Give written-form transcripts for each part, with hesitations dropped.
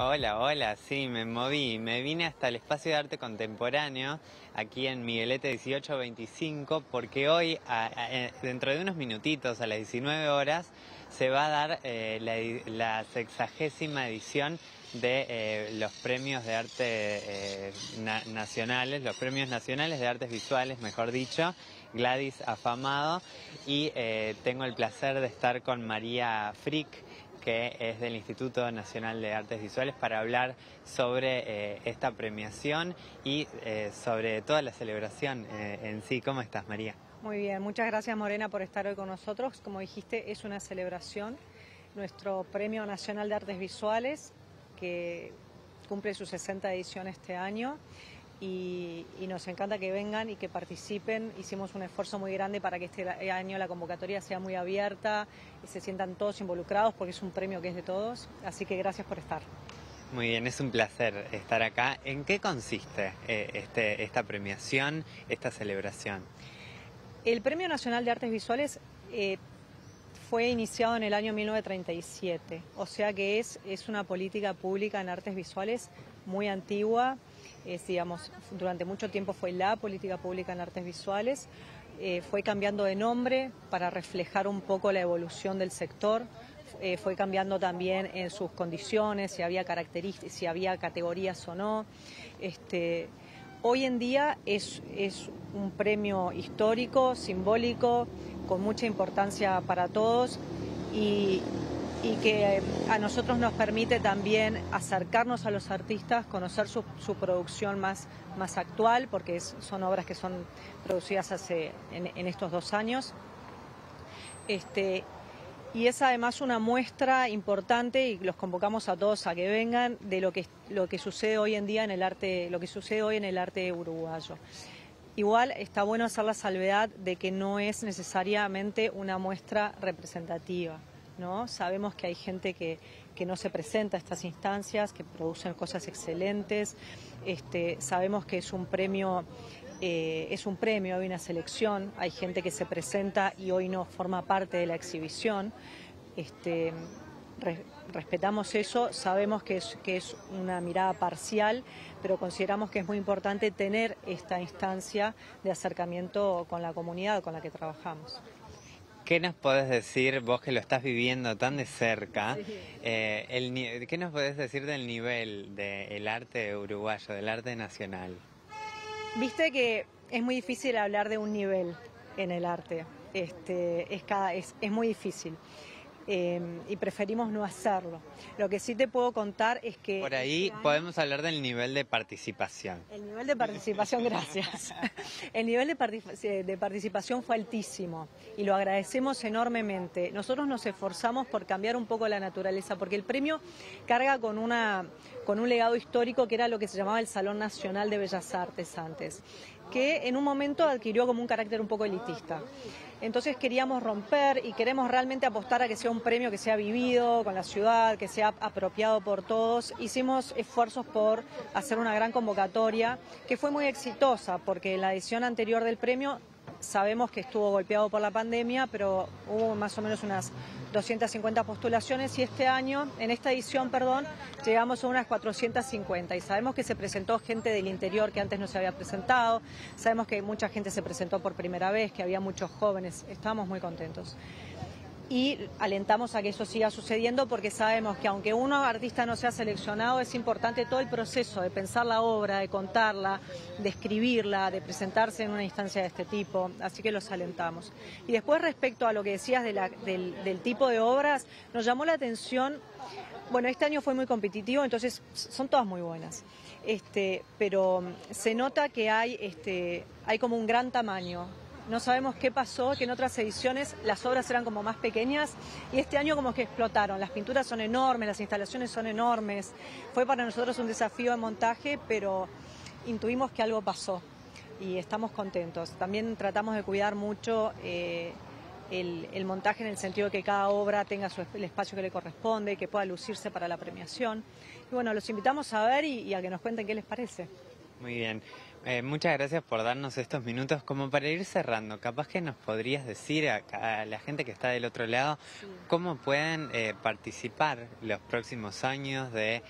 Hola, hola, sí, me moví, me vine hasta el Espacio de Arte Contemporáneo, aquí en Miguelete 1825, porque hoy, dentro de unos minutitos, a las 19 horas, se va a dar la 60ª edición de los premios de arte nacionales, los premios nacionales de artes visuales, mejor dicho, Gladys Afamado, y tengo el placer de estar con María Frick, que es del Instituto Nacional de Artes Visuales, para hablar sobre esta premiación y sobre toda la celebración en sí. ¿Cómo estás, María? Muy bien, muchas gracias, Morena, por estar hoy con nosotros. Como dijiste, es una celebración. Nuestro Premio Nacional de Artes Visuales, que cumple su 60ª edición este año, y nos encanta que vengan y que participen. Hicimos un esfuerzo muy grande para que este año la convocatoria sea muy abierta y se sientan todos involucrados, porque es un premio que es de todos, así que gracias por estar. Muy bien, es un placer estar acá. ¿En qué consiste esta premiación, esta celebración? El Premio Nacional de Artes Visuales fue iniciado en el año 1937, o sea que es una política pública en artes visuales muy antigua. Digamos, durante mucho tiempo fue la política pública en artes visuales, fue cambiando de nombre para reflejar un poco la evolución del sector, fue cambiando también en sus condiciones, si había características, si había categorías o no. Hoy en día es un premio histórico, simbólico, con mucha importancia para todos, y que a nosotros nos permite también acercarnos a los artistas, conocer su producción más actual, porque son obras que son producidas en estos 2 años. Y es además una muestra importante, y los convocamos a todos a que vengan, de lo que sucede hoy en día en el arte, lo que sucede hoy en el arte uruguayo. Igual está bueno hacer la salvedad de que no es necesariamente una muestra representativa, ¿no? Sabemos que hay gente que no se presenta a estas instancias, que producen cosas excelentes. Sabemos que es un premio, hay una selección, hay gente que se presenta y hoy no forma parte de la exhibición. Respetamos eso, sabemos que es una mirada parcial, pero consideramos que es muy importante tener esta instancia de acercamiento con la comunidad con la que trabajamos. ¿Qué nos podés decir, vos que lo estás viviendo tan de cerca, qué nos podés decir del nivel del arte uruguayo, del arte nacional? Viste que es muy difícil hablar de un nivel en el arte, es muy difícil. Y preferimos no hacerlo. Lo que sí te puedo contar es que... Por ahí este año podemos hablar del nivel de participación. El nivel de participación, gracias. El nivel de participación fue altísimo y lo agradecemos enormemente. Nosotros nos esforzamos por cambiar un poco la naturaleza, porque el premio carga con un legado histórico que era lo que se llamaba el Salón Nacional de Bellas Artes antes, que en un momento adquirió como un carácter un poco elitista. Entonces queríamos romper y queremos realmente apostar a que sea un premio que sea vivido con la ciudad, que sea apropiado por todos. Hicimos esfuerzos por hacer una gran convocatoria, que fue muy exitosa, porque en la edición anterior del premio sabemos que estuvo golpeado por la pandemia, pero hubo más o menos unas 250 postulaciones, y este año, en esta edición, perdón, llegamos a unas 450, y sabemos que se presentó gente del interior que antes no se había presentado, sabemos que mucha gente se presentó por primera vez, que había muchos jóvenes. Estamos muy contentos y alentamos a que eso siga sucediendo, porque sabemos que aunque un artista no sea seleccionado, es importante todo el proceso de pensar la obra, de contarla, de escribirla, de presentarse en una instancia de este tipo, así que los alentamos. Y después, respecto a lo que decías del tipo de obras, nos llamó la atención, bueno, este año fue muy competitivo, entonces son todas muy buenas, pero se nota que hay como un gran tamaño. No sabemos qué pasó, que en otras ediciones las obras eran como más pequeñas, y este año como que explotaron. Las pinturas son enormes, las instalaciones son enormes. Fue para nosotros un desafío de montaje, pero intuimos que algo pasó y estamos contentos. También tratamos de cuidar mucho el montaje, en el sentido que cada obra tenga el espacio que le corresponde, que pueda lucirse para la premiación. Y bueno, los invitamos a ver y a que nos cuenten qué les parece. Muy bien. Muchas gracias por darnos estos minutos. Como para ir cerrando, capaz que nos podrías decir a la gente que está del otro lado cómo pueden participar los próximos años de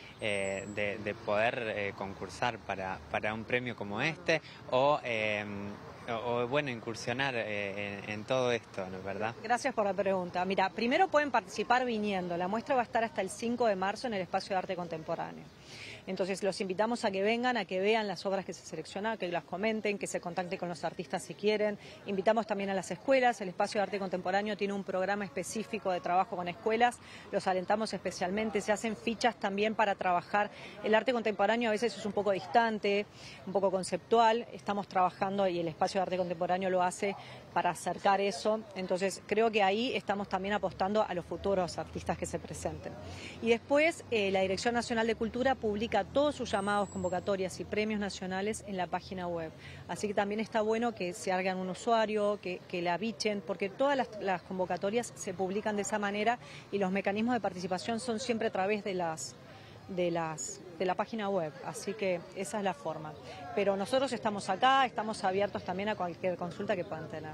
poder concursar para un premio como este o bueno, incursionar en todo esto, ¿no es verdad? Gracias por la pregunta. Mira, primero pueden participar viniendo. La muestra va a estar hasta el 5 de marzo en el Espacio de Arte Contemporáneo. Entonces los invitamos a que vengan, a que vean las obras que se seleccionan, que las comenten, que se contacten con los artistas si quieren. Invitamos también a las escuelas. El Espacio de Arte Contemporáneo tiene un programa específico de trabajo con escuelas. Los alentamos especialmente. Se hacen fichas también para trabajar. El arte contemporáneo a veces es un poco distante, un poco conceptual. Estamos trabajando y el Espacio de Arte Contemporáneo lo hace para acercar eso. Entonces creo que ahí estamos también apostando a los futuros artistas que se presenten. Y después la Dirección Nacional de Cultura publica todos sus llamados, convocatorias y premios nacionales en la página web. Así que también está bueno que se hagan un usuario, que la bichen, porque todas las convocatorias se publican de esa manera y los mecanismos de participación son siempre a través de la página web, así que esa es la forma. Pero nosotros estamos acá, estamos abiertos también a cualquier consulta que puedan tener.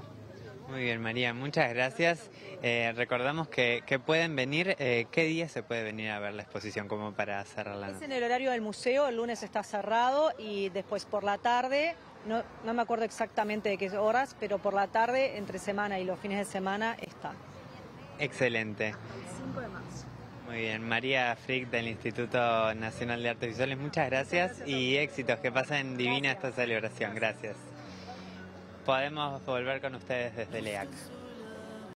Muy bien, María, muchas gracias. Recordamos que pueden venir. ¿Qué día se puede venir a ver la exposición como para cerrarla? Es en el horario del museo, el lunes está cerrado y después por la tarde, no me acuerdo exactamente de qué horas, pero por la tarde, entre semana y los fines de semana está. Excelente. El 5 de marzo. Muy bien, María Frick del Instituto Nacional de Artes Visuales, muchas gracias, y éxitos, que pasen divina esta celebración. Gracias. Podemos volver con ustedes desde LEAC.